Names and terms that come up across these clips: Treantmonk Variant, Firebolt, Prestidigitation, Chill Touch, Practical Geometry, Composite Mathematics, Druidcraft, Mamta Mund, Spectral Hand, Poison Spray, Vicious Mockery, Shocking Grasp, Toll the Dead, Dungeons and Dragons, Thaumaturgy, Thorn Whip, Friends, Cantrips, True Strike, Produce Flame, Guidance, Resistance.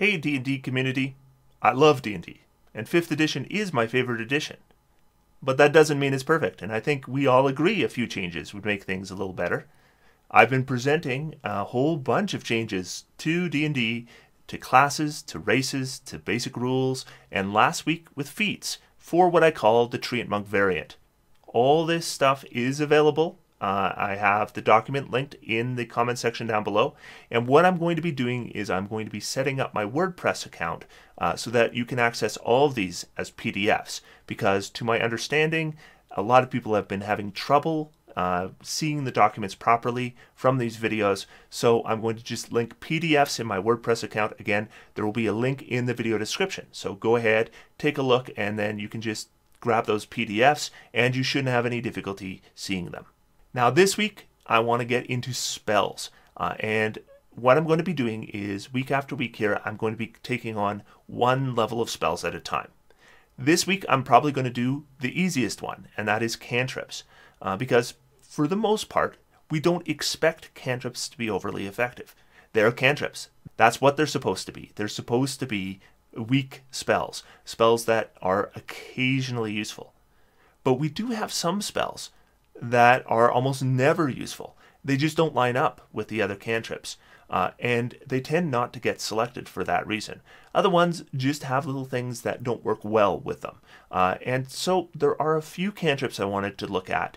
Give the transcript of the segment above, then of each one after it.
Hey D&D community, I love D&D, and 5th edition is my favorite edition. But that doesn't mean it's perfect, and I think we all agree a few changes would make things a little better. I've been presenting a whole bunch of changes to D&D, to classes, to races, to basic rules, and last week with feats for what I call the Treant Monk variant. All this stuff is available. I have the document linked in the comment section down below. And what I'm going to be doing is I'm going to be setting up my WordPress account so that you can access all of these as PDFs. Because to my understanding, a lot of people have been having trouble seeing the documents properly from these videos. So I'm going to just link PDFs in my WordPress account. Again, there will be a link in the video description. So go ahead, take a look, and then you can just grab those PDFs and you shouldn't have any difficulty seeing them. Now this week, I want to get into spells, and what I'm going to be doing is, week after week here, I'm going to be taking on one level of spells at a time. This week, I'm probably going to do the easiest one, and that is cantrips, because for the most part, we don't expect cantrips to be overly effective. They're cantrips. That's what they're supposed to be. They're supposed to be weak spells, spells that are occasionally useful. But we do have some spells that are almost never useful. They just don't line up with the other cantrips, and they tend not to get selected for that reason. Other ones just have little things that don't work well with them. And so there are a few cantrips I wanted to look at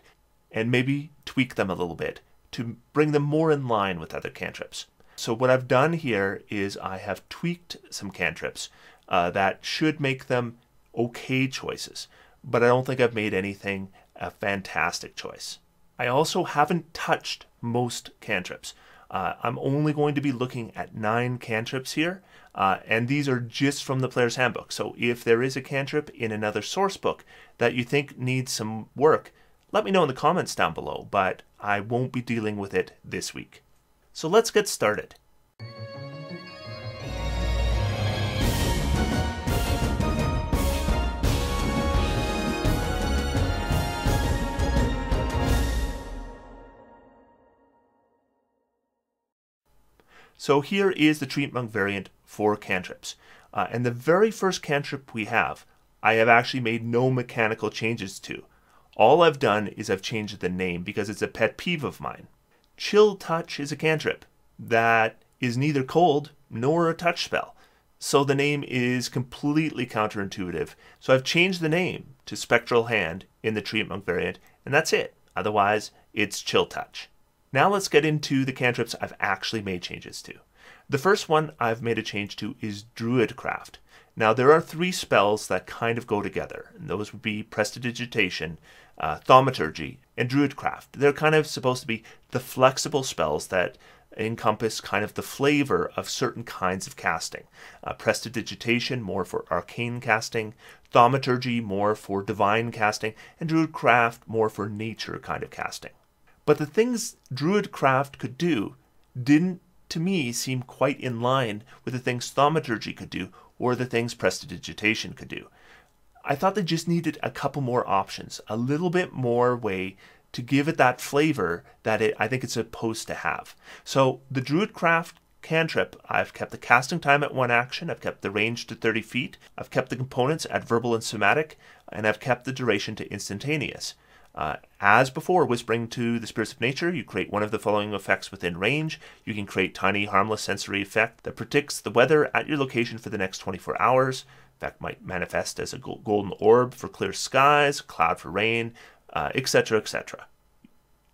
and maybe tweak them a little bit to bring them more in line with other cantrips. So what I've done here is I have tweaked some cantrips that should make them okay choices, but I don't think I've made anything a fantastic choice. I also haven't touched most cantrips. I'm only going to be looking at 9 cantrips here, and these are just from the player's handbook. So if there is a cantrip in another source book that you think needs some work, let me know in the comments down below, but I won't be dealing with it this week. So let's get started. So here is the Treant Monk variant for cantrips. And the very first cantrip we have, I have actually made no mechanical changes to. All I've done is I've changed the name because it's a pet peeve of mine. Chill Touch is a cantrip that is neither cold nor a touch spell. So the name is completely counterintuitive. So I've changed the name to Spectral Hand in the Treant Monk variant, and that's it. Otherwise, it's Chill Touch. Now let's get into the cantrips I've actually made changes to. The first one I've made a change to is Druidcraft. Now there are 3 spells that kind of go together, and those would be Prestidigitation, Thaumaturgy, and Druidcraft. They're kind of supposed to be the flexible spells that encompass kind of the flavor of certain kinds of casting. Prestidigitation more for arcane casting, Thaumaturgy more for divine casting, and Druidcraft more for nature kind of casting. But the things Druidcraft could do didn't, to me, seem quite in line with the things Thaumaturgy could do or the things Prestidigitation could do. I thought they just needed a couple more options, a little bit more way to give it that flavor that I think it's supposed to have. So the Druidcraft cantrip, I've kept the casting time at 1 action, I've kept the range to 30 feet, I've kept the components at verbal and somatic, and I've kept the duration to instantaneous. As before, whispering to the spirits of nature, you create one of the following effects within range. You can create tiny, harmless sensory effect that predicts the weather at your location for the next 24 hours. That might manifest as a golden orb for clear skies, cloud for rain, etc., etc.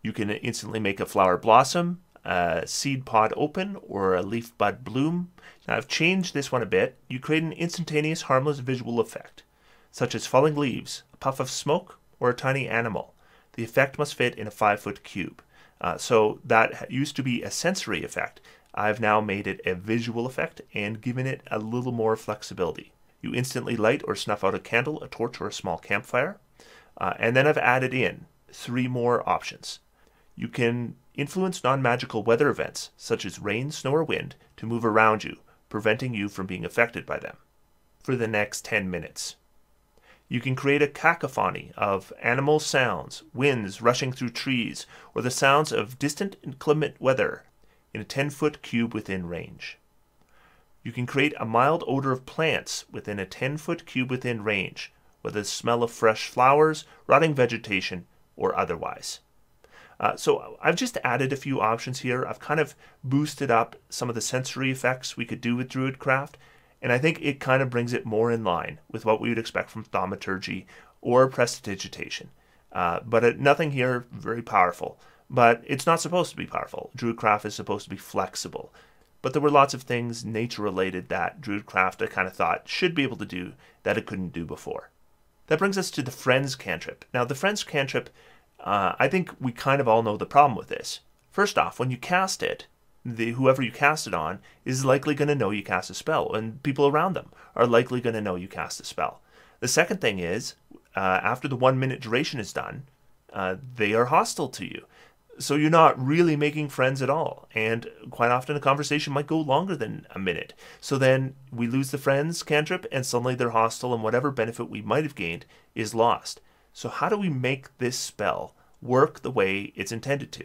You can instantly make a flower blossom, a seed pod open, or a leaf bud bloom. Now, I've changed this one a bit. You create an instantaneous, harmless visual effect, such as falling leaves, a puff of smoke, or a tiny animal. The effect must fit in a 5-foot cube. So that used to be a sensory effect. I've now made it a visual effect and given it a little more flexibility. You instantly light or snuff out a candle, a torch, or a small campfire. And then I've added in 3 more options. You can influence non-magical weather events, such as rain, snow, or wind, to move around you, preventing you from being affected by them for the next 10 minutes. You can create a cacophony of animal sounds, winds rushing through trees, or the sounds of distant inclement weather in a 10-foot cube within range. You You can create a mild odor of plants within a 10-foot cube within range, with a smell of fresh flowers, rotting vegetation, or otherwise. So I've just added a few options here. I've kind of boosted up some of the sensory effects we could do with Druidcraft, and I think it kind of brings it more in line with what we would expect from Thaumaturgy or Prestidigitation. But nothing here very powerful. But it's not supposed to be powerful. Druidcraft is supposed to be flexible. But there were lots of things nature-related that Druidcraft, I kind of thought, should be able to do that it couldn't do before. That brings us to the Friends Cantrip. Now, the Friends Cantrip, I think we kind of all know the problem with this. First off, when you cast it, whoever you cast it on is likely going to know you cast a spell, and people around them are likely going to know you cast a spell. The second thing is, after the 1 minute duration is done, they are hostile to you. So you're not really making friends at all, and quite often a conversation might go longer than a minute. So then we lose the Friends Cantrip, and suddenly they're hostile, and whatever benefit we might have gained is lost. So how do we make this spell work the way it's intended to?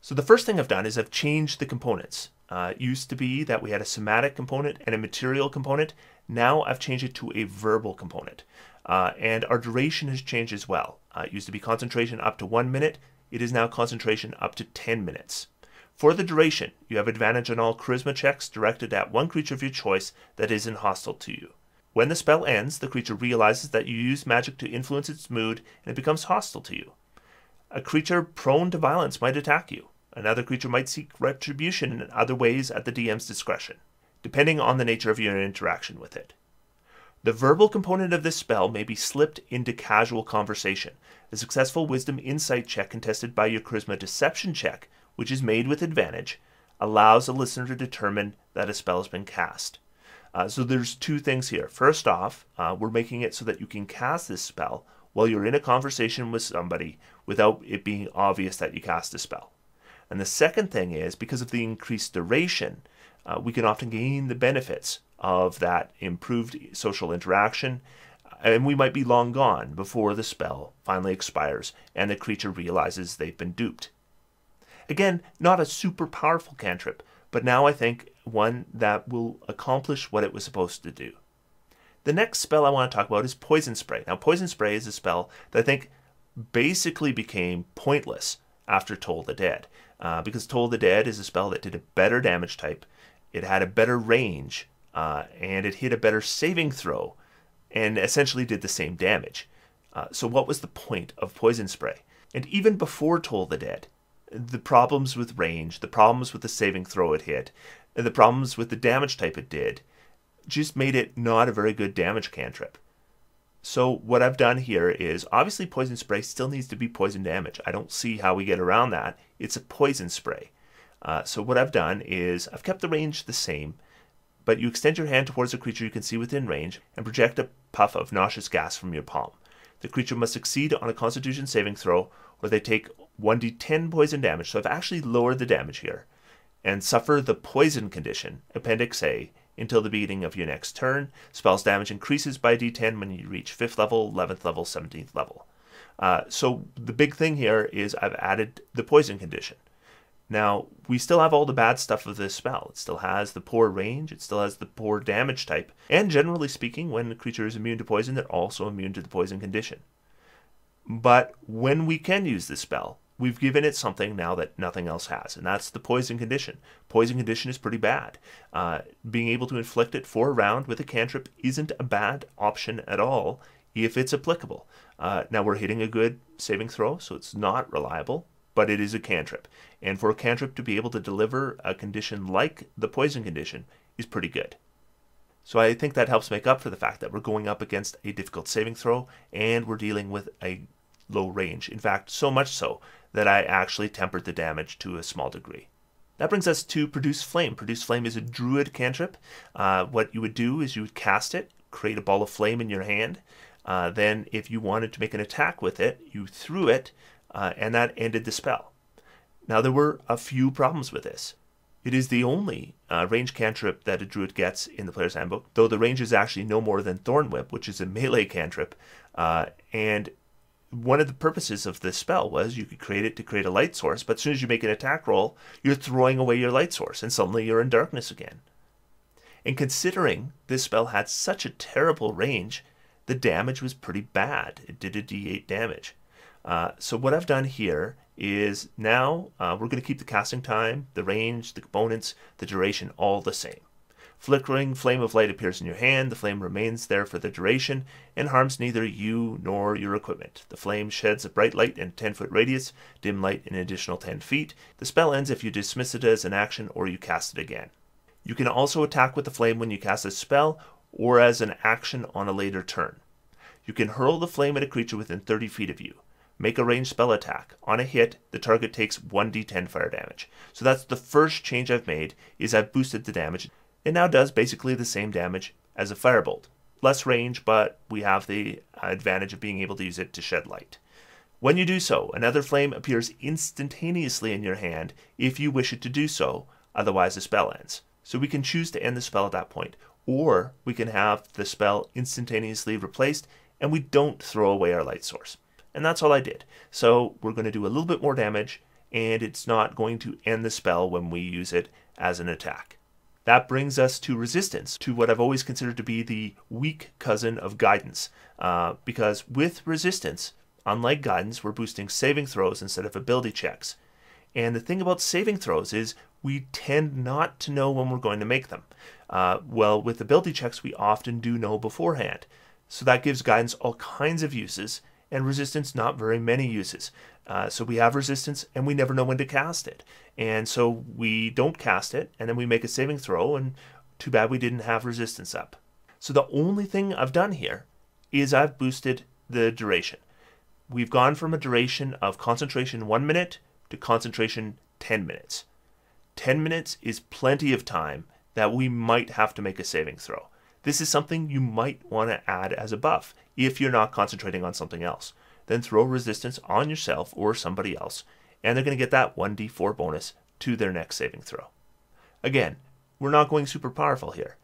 So the first thing I've done is I've changed the components. It used to be that we had a somatic component and a material component. Now I've changed it to a verbal component. And our duration has changed as well. It used to be concentration up to 1 minute. It is now concentration up to 10 minutes. For the duration, you have advantage on all charisma checks directed at one creature of your choice that isn't hostile to you. When the spell ends, the creature realizes that you used magic to influence its mood, and it becomes hostile to you. A creature prone to violence might attack you. Another creature might seek retribution in other ways at the DM's discretion, depending on the nature of your interaction with it. The verbal component of this spell may be slipped into casual conversation. The successful Wisdom Insight check contested by your Charisma Deception check, which is made with advantage, allows a listener to determine that a spell has been cast. So there's two things here. First off, we're making it so that you can cast this spell while you're in a conversation with somebody without it being obvious that you cast a spell. And the second thing is, because of the increased duration, we can often gain the benefits of that improved social interaction, and we might be long gone before the spell finally expires and the creature realizes they've been duped. Again, not a super powerful cantrip, but now I think one that will accomplish what it was supposed to do. The next spell I want to talk about is Poison Spray. Now, Poison Spray is a spell that I think basically became pointless after Toll the Dead, because Toll the Dead is a spell that did a better damage type, it had a better range, and it hit a better saving throw, and essentially did the same damage. So what was the point of Poison Spray? And even before Toll the Dead, the problems with range, the problems with the saving throw it hit, and the problems with the damage type it did, just made it not a very good damage cantrip. So what I've done here is, obviously Poison Spray still needs to be poison damage. I don't see how we get around that. It's a Poison Spray. So what I've done is, I've kept the range the same, but you extend your hand towards a creature you can see within range and project a puff of nauseous gas from your palm. The creature must succeed on a Constitution saving throw, or they take 1d10 poison damage, so I've actually lowered the damage here, and suffer the poison condition, Appendix A, until the beginning of your next turn. Spell's damage increases by d10 when you reach 5th level, 11th level, 17th level. So the big thing here is I've added the poison condition. Now, we still have all the bad stuff of this spell. It still has the poor range, it still has the poor damage type, and generally speaking, when a creature is immune to poison, they're also immune to the poison condition. But when we can use this spell, we've given it something now that nothing else has, and that's the poison condition. Poison condition is pretty bad. Being able to inflict it for a round with a cantrip isn't a bad option at all if it's applicable. Now, we're hitting a good saving throw, so it's not reliable, but it is a cantrip. And for a cantrip to be able to deliver a condition like the poison condition is pretty good. So I think that helps make up for the fact that we're going up against a difficult saving throw and we're dealing with a low range. In fact, so much so that I actually tempered the damage to a small degree. That brings us to Produce Flame. Produce Flame is a druid cantrip. What you would do is you would cast it, create a ball of flame in your hand. Then if you wanted to make an attack with it, you threw it, and that ended the spell. Now, there were a few problems with this. It is the only range cantrip that a druid gets in the Player's Handbook, though the range is actually no more than Thorn Whip, which is a melee cantrip. And one of the purposes of this spell was you could create it to create a light source, but as soon as you make an attack roll, you're throwing away your light source, and suddenly you're in darkness again. And considering this spell had such a terrible range, the damage was pretty bad. It did a D8 damage. So what I've done here is now we're going to keep the casting time, the range, the components, the duration all the same. Flickering flame of light appears in your hand. The flame remains there for the duration and harms neither you nor your equipment. The flame sheds a bright light in a 10-foot radius, dim light an additional 10 feet. The spell ends if you dismiss it as an action or you cast it again. You can also attack with the flame when you cast a spell or as an action on a later turn. You can hurl the flame at a creature within 30 feet of you. Make a ranged spell attack. On a hit, the target takes 1d10 fire damage. So that's the first change I've made, is I've boosted the damage. It now does basically the same damage as a Firebolt. Less range, but we have the advantage of being able to use it to shed light. When you do so, another flame appears instantaneously in your hand if you wish it to do so, otherwise the spell ends. So we can choose to end the spell at that point, or we can have the spell instantaneously replaced and we don't throw away our light source. And that's all I did. So we're going to do a little bit more damage, and it's not going to end the spell when we use it as an attack. That brings us to Resistance, to what I've always considered to be the weak cousin of Guidance. Because with Resistance, unlike Guidance, we're boosting saving throws instead of ability checks. And the thing about saving throws is we tend not to know when we're going to make them. Well, with ability checks, we often do know beforehand. So that gives Guidance all kinds of uses, and Resistance not very many uses. So we have Resistance, and we never know when to cast it. And so we don't cast it, and then we make a saving throw, and too bad we didn't have Resistance up. So the only thing I've done here is I've boosted the duration. We've gone from a duration of concentration 1 minute to concentration 10 minutes. 10 minutes is plenty of time that we might have to make a saving throw. This is something you might want to add as a buff if you're not concentrating on something else. Then throw Resistance on yourself or somebody else, and they're going to get that 1d4 bonus to their next saving throw. Again, we're not going super powerful here,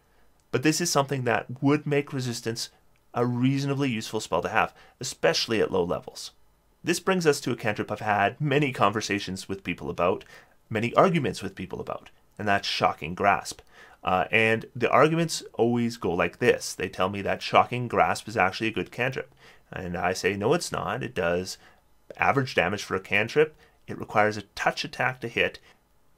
but this is something that would make Resistance a reasonably useful spell to have, especially at low levels. This brings us to a cantrip I've had many conversations with people about, many arguments with people about, and that's Shocking Grasp. And the arguments always go like this. They tell me that Shocking Grasp is actually a good cantrip. And I say, no, it's not. It does average damage for a cantrip. It requires a touch attack to hit.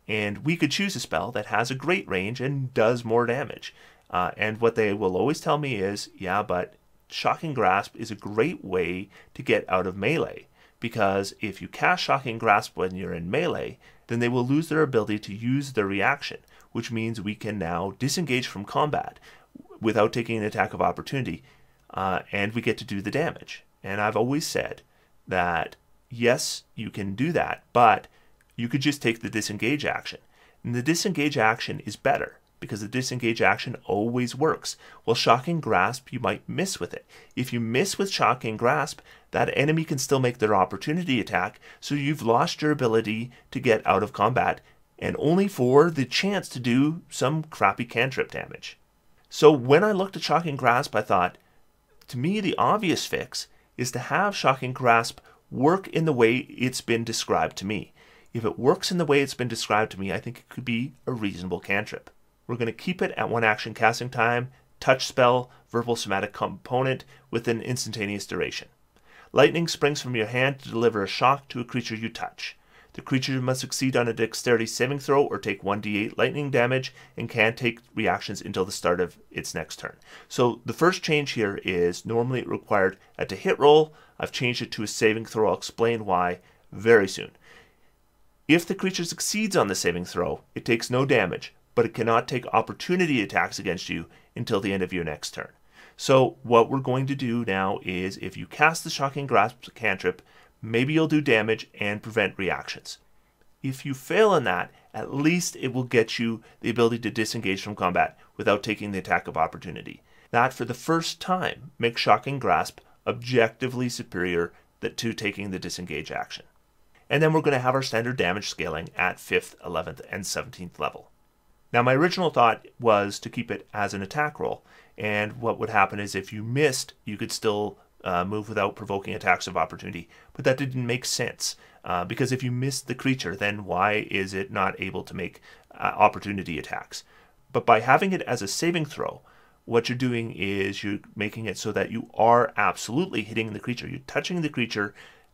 And we could choose a spell that has a great range and does more damage. And what they will always tell me is, yeah, but Shocking Grasp is a great way to get out of melee. Because if you cast Shocking Grasp when you're in melee, then they will lose their ability to use their reaction, which means we can now disengage from combat without taking an attack of opportunity, and we get to do the damage. And I've always said that, yes, you can do that, but you could just take the disengage action. And the disengage action is better, because the disengage action always works. Well, Shocking Grasp, you might miss with it. If you miss with Shocking Grasp, that enemy can still make their opportunity attack, so you've lost your ability to get out of combat, and only for the chance to do some crappy cantrip damage. So when I looked at Shocking Grasp, I thought, to me, the obvious fix is to have Shocking Grasp work in the way it's been described to me. If it works in the way it's been described to me, I think it could be a reasonable cantrip. We're going to keep it at 1 action casting time, touch spell, verbal somatic component with an instantaneous duration. Lightning springs from your hand to deliver a shock to a creature you touch. The creature must succeed on a dexterity saving throw or take 1d8 lightning damage and can take reactions until the start of its next turn. So the first change here is normally it required a to-hit roll. I've changed it to a saving throw. I'll explain why very soon. If the creature succeeds on the saving throw, it takes no damage, but it cannot take opportunity attacks against you until the end of your next turn. So what we're going to do now is if you cast the Shocking Grasp cantrip, maybe you'll do damage and prevent reactions. If you fail on that, at least it will get you the ability to disengage from combat without taking the attack of opportunity. That, for the first time, makes Shocking Grasp objectively superior to taking the disengage action. And then we're going to have our standard damage scaling at 5th, 11th, and 17th level. Now, my original thought was to keep it as an attack roll, and what would happen is if you missed, you could still move without provoking attacks of opportunity, but that didn't make sense, because if you miss the creature, then why is it not able to make opportunity attacks? But by having it as a saving throw, what you're doing is you're making it so that you are absolutely hitting the creature. You're touching the creature,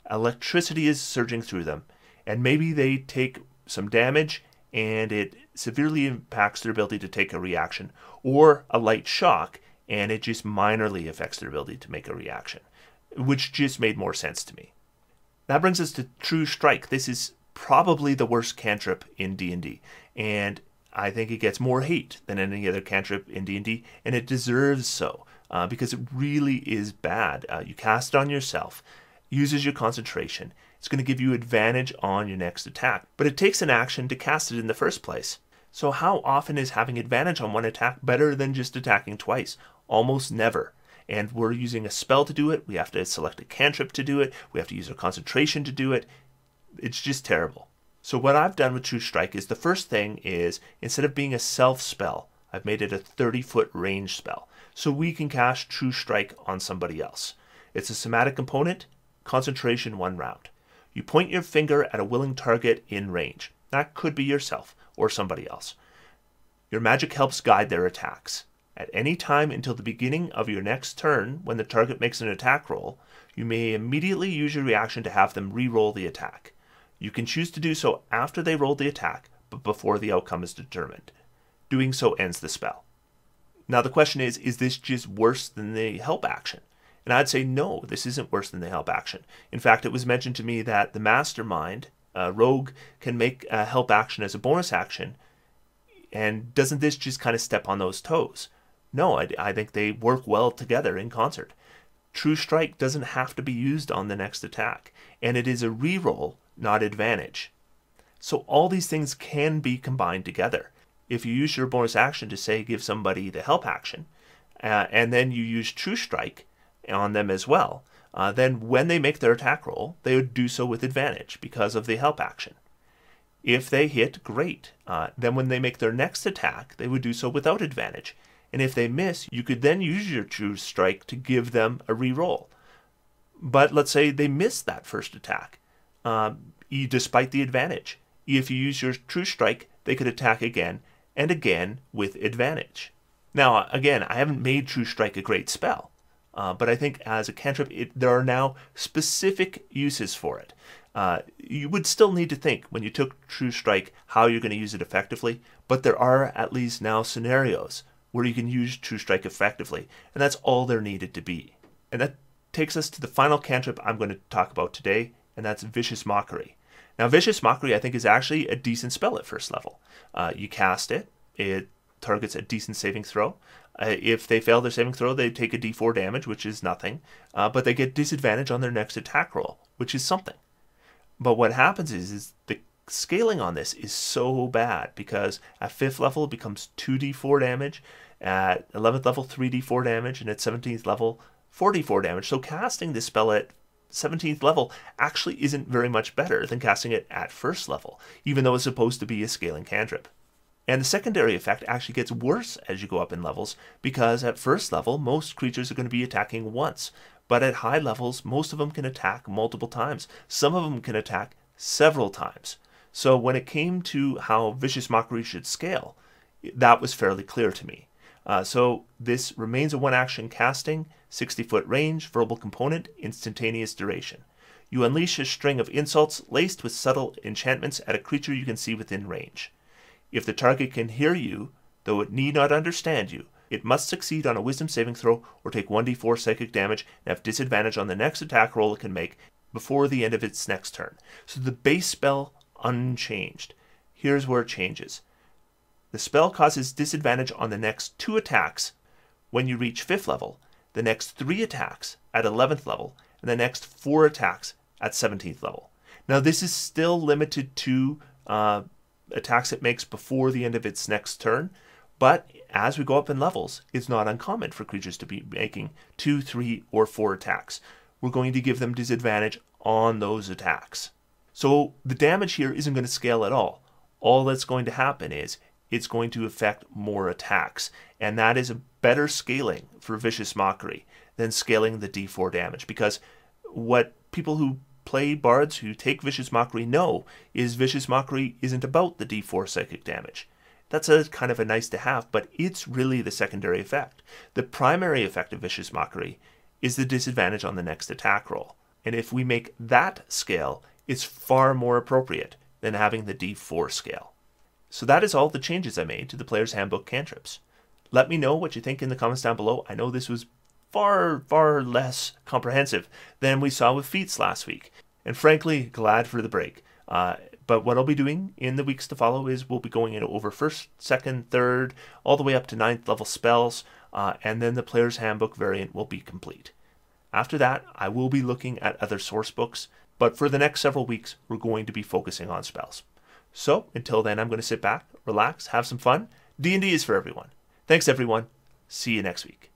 electricity is surging through them, and maybe they take some damage and it severely impacts their ability to take a reaction, or a light shock and it just minorly affects their ability to make a reaction, which just made more sense to me. That brings us to True Strike. This is probably the worst cantrip in D&D, and I think it gets more hate than any other cantrip in D&D, and it deserves so, because it really is bad. You cast it on yourself, uses your concentration. It's going to give you advantage on your next attack, but it takes an action to cast it in the first place. So how often is having advantage on one attack better than just attacking twice? Almost never. And we're using a spell to do it. We have to select a cantrip to do it. We have to use our concentration to do it. It's just terrible. So what I've done with True Strike is the first thing is, instead of being a self spell, I've made it a 30-foot range spell. So we can cast True Strike on somebody else. It's a somatic component, concentration 1 round. You point your finger at a willing target in range. That could be yourself or somebody else. Your magic helps guide their attacks. At any time until the beginning of your next turn, when the target makes an attack roll, you may immediately use your reaction to have them re-roll the attack. You can choose to do so after they rolled the attack, but before the outcome is determined. Doing so ends the spell. Now the question is this just worse than the help action? And I'd say no, this isn't worse than the help action. In fact, it was mentioned to me that the mastermind, rogue, can make a help action as a bonus action, and doesn't this just kind of step on those toes? No, I think they work well together in concert. True Strike doesn't have to be used on the next attack, and it is a reroll, not advantage. So all these things can be combined together. If you use your bonus action to, say, give somebody the help action, and then you use True Strike on them as well, then when they make their attack roll, they would do so with advantage because of the help action. If they hit, great. Then when they make their next attack, they would do so without advantage. And if they miss, you could then use your True Strike to give them a reroll. But let's say they miss that first attack. Despite the advantage. If you use your True Strike, they could attack again and again with advantage. Now, again, I haven't made True Strike a great spell, but I think as a cantrip, there are now specific uses for it. You would still need to think when you took True Strike how you're going to use it effectively, but there are at least now scenarios where you can use True Strike effectively, and that's all there needed to be. And that takes us to the final cantrip I'm going to talk about today, and that's Vicious Mockery. Now, Vicious Mockery, I think, is actually a decent spell at first level. You cast it, it targets a decent saving throw. If they fail their saving throw, they take a d4 damage, which is nothing, but they get disadvantage on their next attack roll, which is something. But what happens is the scaling on this is so bad, because at 5th level, it becomes 2d4 damage, at 11th level, 3d4 damage, and at 17th level, 4d4 damage. So casting this spell at 17th level actually isn't very much better than casting it at 1st level, even though it's supposed to be a scaling cantrip. And the secondary effect actually gets worse as you go up in levels, because at 1st level most creatures are going to be attacking once, but at high levels most of them can attack multiple times. Some of them can attack several times. So when it came to how Vicious Mockery should scale, that was fairly clear to me. So this remains a 1-action casting, 60-foot range, verbal component, instantaneous duration. You unleash a string of insults laced with subtle enchantments at a creature you can see within range. If the target can hear you, though it need not understand you, it must succeed on a wisdom saving throw or take 1d4 psychic damage and have disadvantage on the next attack roll it can make before the end of its next turn. So the base spell unchanged. Here's where it changes. The spell causes disadvantage on the next 2 attacks when you reach 5th level, the next 3 attacks at 11th level, and the next 4 attacks at 17th level. Now this is still limited to attacks it makes before the end of its next turn, but as we go up in levels, it's not uncommon for creatures to be making 2, 3, or 4 attacks. We're going to give them disadvantage on those attacks. So the damage here isn't going to scale at all. All that's going to happen is it's going to affect more attacks, and that is a better scaling for Vicious Mockery than scaling the d4 damage, because what people who play bards who take Vicious Mockery know is Vicious Mockery isn't about the d4 psychic damage. That's a kind of a nice to have, but it's really the secondary effect. The primary effect of Vicious Mockery is the disadvantage on the next attack roll. And if we make that scale, it's far more appropriate than having the D4 scale. So that is all the changes I made to the Player's Handbook Cantrips. Let me know what you think in the comments down below. I know this was far less comprehensive than we saw with feats last week. And frankly, glad for the break. But what I'll be doing in the weeks to follow is we'll be going over 1st, 2nd, 3rd, all the way up to 9th level spells, and then the Player's Handbook variant will be complete. After that, I will be looking at other source books, but for the next several weeks, we're going to be focusing on spells. So until then, I'm going to sit back, relax, have some fun. D&D is for everyone. Thanks, everyone. See you next week.